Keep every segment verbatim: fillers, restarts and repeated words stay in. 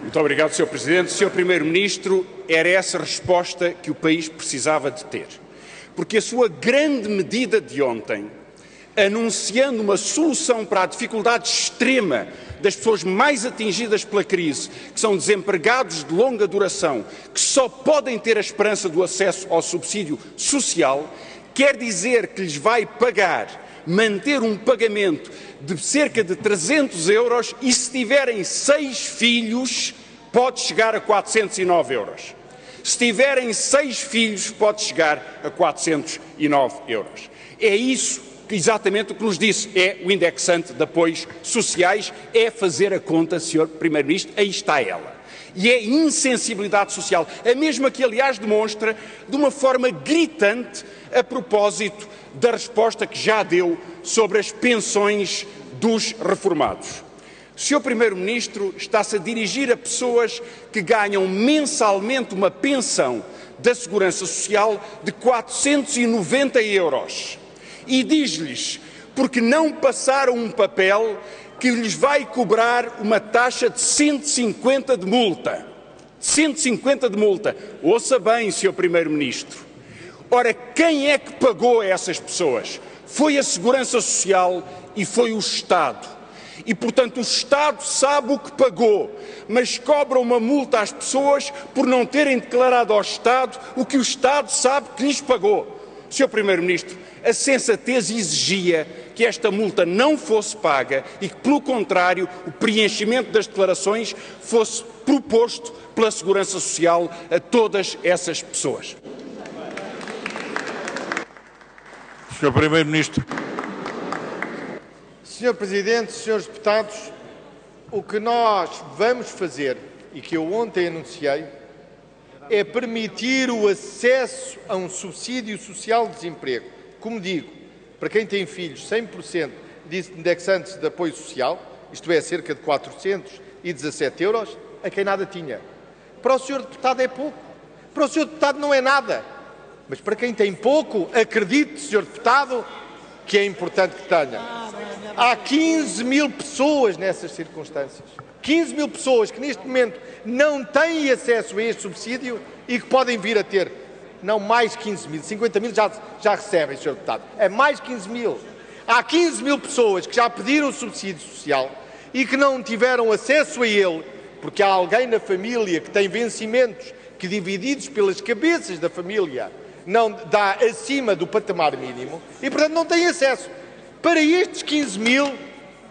Muito obrigado, senhor Presidente. senhor Primeiro-Ministro, era essa a resposta que o país precisava de ter. Porque a sua grande medida de ontem, anunciando uma solução para a dificuldade extrema das pessoas mais atingidas pela crise, que são desempregados de longa duração, que só podem ter a esperança do acesso ao subsídio social, quer dizer que lhes vai pagar, manter um pagamento de cerca de trezentos euros e, se tiverem seis filhos, pode chegar a quatrocentos e nove euros. Se tiverem seis filhos, pode chegar a quatrocentos e nove euros. É isso exatamente o que nos disse, é o indexante de apoios sociais, é fazer a conta, senhor Primeiro-Ministro, aí está ela. E é insensibilidade social, a mesma que, aliás, demonstra de uma forma gritante a propósito da resposta que já deu sobre as pensões dos reformados. O senhor Primeiro-Ministro está-se a dirigir a pessoas que ganham mensalmente uma pensão da Segurança Social de quatrocentos e noventa euros e diz-lhes porque não passaram um papel que lhes vai cobrar uma taxa de cento e cinquenta de multa. cento e cinquenta de multa. Ouça bem, senhor Primeiro-Ministro. Ora, quem é que pagou a essas pessoas? Foi a Segurança Social e foi o Estado. E, portanto, o Estado sabe o que pagou, mas cobra uma multa às pessoas por não terem declarado ao Estado o que o Estado sabe que lhes pagou. senhor Primeiro-Ministro, a sensatez exigia que esta multa não fosse paga e que, pelo contrário, o preenchimento das declarações fosse proposto pela Segurança Social a todas essas pessoas. senhor Primeiro-Ministro. senhor Presidente, senhores deputados, o que nós vamos fazer, e que eu ontem anunciei, é permitir o acesso a um subsídio social de desemprego. Como digo, para quem tem filhos, cem por cento de indexantes de apoio social, isto é, cerca de quatrocentos e dezassete euros, a quem nada tinha. Para o senhor deputado é pouco. Para o senhor deputado não é nada. Mas para quem tem pouco, acredite, senhor deputado, que é importante que tenha. Há quinze mil pessoas nessas circunstâncias. quinze mil pessoas que neste momento não têm acesso a este subsídio e que podem vir a ter. Não mais quinze mil, cinquenta mil já, já recebem, senhor deputado. É mais quinze mil. Há quinze mil pessoas que já pediram subsídio social e que não tiveram acesso a ele porque há alguém na família que tem vencimentos que, divididos pelas cabeças da família, não dá acima do patamar mínimo e, portanto, não tem acesso. Para estes quinze mil,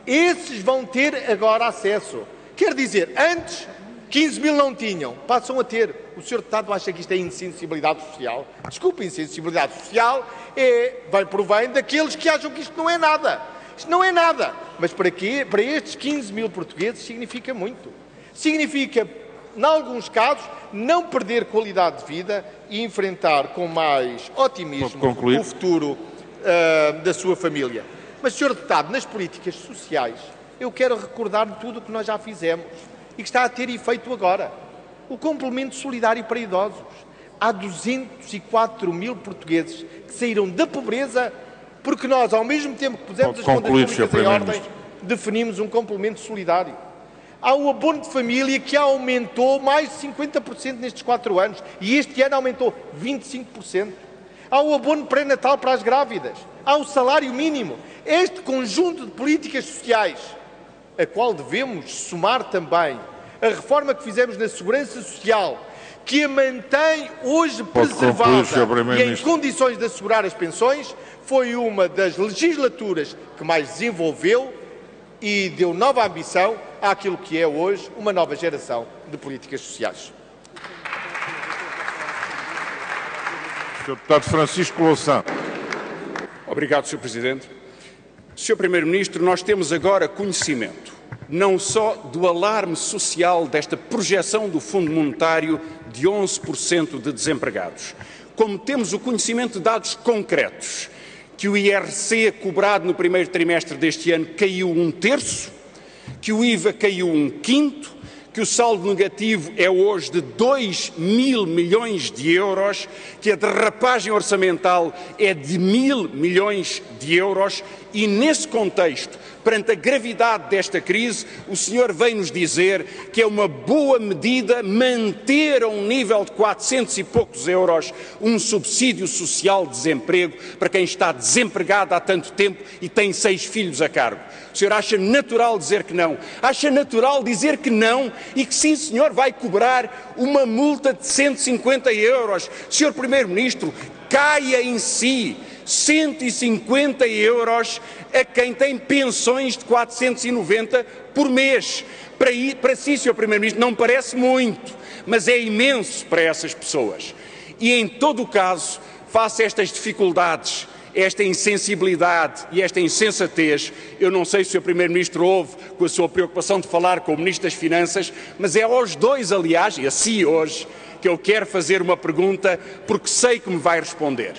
esses vão ter agora acesso. Quer dizer, antes quinze mil não tinham, passam a ter. O senhor deputado acha que isto é insensibilidade social? Desculpe, insensibilidade social é, vai provém daqueles que acham que isto não é nada. Isto não é nada. Mas para quê? Para estes quinze mil portugueses significa muito. Significa, em alguns casos, não perder qualidade de vida e enfrentar com mais otimismo o futuro uh, da sua família. Mas, senhor deputado, nas políticas sociais, eu quero recordar tudo o que nós já fizemos e que está a ter efeito agora. O complemento solidário para idosos. Há duzentos e quatro mil portugueses que saíram da pobreza porque nós, ao mesmo tempo que pusemos as contas públicas em ordem, definimos um complemento solidário. Há o abono de família que aumentou mais de cinquenta por cento nestes quatro anos e este ano aumentou vinte e cinco por cento. Há o abono pré-natal para as grávidas. Há o salário mínimo. Este conjunto de políticas sociais, a qual devemos somar também a reforma que fizemos na Segurança Social, que a mantém hoje preservada e em condições de assegurar as pensões, foi uma das legislaturas que mais desenvolveu e deu nova ambição àquilo que é hoje uma nova geração de políticas sociais. senhor Deputado Francisco Louçã. Obrigado, senhor Presidente. senhor Primeiro-Ministro, nós temos agora conhecimento, não só do alarme social desta projeção do Fundo Monetário de onze por cento de desempregados, como temos o conhecimento de dados concretos, que o I R C cobrado no primeiro trimestre deste ano caiu um terço, que o I V A caiu um quinto, que o saldo negativo é hoje de dois mil milhões de euros, que a derrapagem orçamental é de mil milhões de euros E nesse contexto, perante a gravidade desta crise, o senhor vem nos dizer que é uma boa medida manter a um nível de quatrocentos e poucos euros um subsídio social de desemprego para quem está desempregado há tanto tempo e tem seis filhos a cargo. O senhor acha natural dizer que não? Acha natural dizer que não e que sim, senhor, vai cobrar uma multa de cento e cinquenta euros. senhor Primeiro-Ministro, caia em si. Cento e cinquenta euros a quem tem pensões de quatrocentos e noventa por mês. Para, para si, senhor Primeiro-Ministro, não parece muito, mas é imenso para essas pessoas. E, em todo o caso, face a estas dificuldades, esta insensibilidade e esta insensatez, eu não sei se o Primeiro-Ministro ouve com a sua preocupação de falar com o Ministro das Finanças, mas é aos dois, aliás, e a si hoje, que eu quero fazer uma pergunta, porque sei que me vai responder.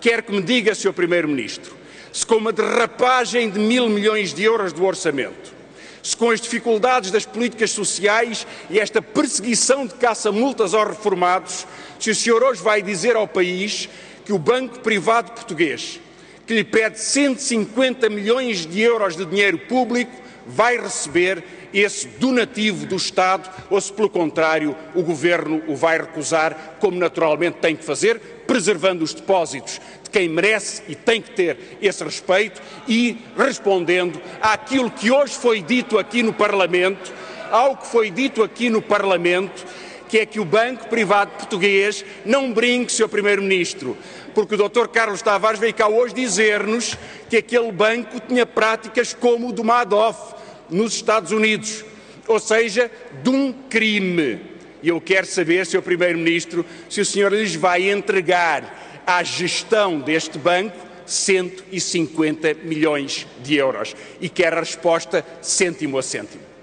Quero que me diga, senhor Primeiro-Ministro, se com uma derrapagem de mil milhões de euros do orçamento, se com as dificuldades das políticas sociais e esta perseguição de caça-multas aos reformados, se o senhor hoje vai dizer ao país que o Banco Privado Português, que lhe pede cento e cinquenta milhões de euros de dinheiro público, vai receber esse donativo do Estado, ou se, pelo contrário, o Governo o vai recusar, como naturalmente tem que fazer, preservando os depósitos de quem merece e tem que ter esse respeito e respondendo àquilo que hoje foi dito aqui no Parlamento, ao que foi dito aqui no Parlamento, que é que o Banco Privado Português, não brinque, senhor Primeiro-Ministro, porque o doutor Carlos Tavares veio cá hoje dizer-nos que aquele banco tinha práticas como o do Madoff nos Estados Unidos, ou seja, de um crime. E eu quero saber, senhor Primeiro-Ministro, se o senhor lhes vai entregar à gestão deste banco cento e cinquenta milhões de euros. E quero a resposta cêntimo a cêntimo.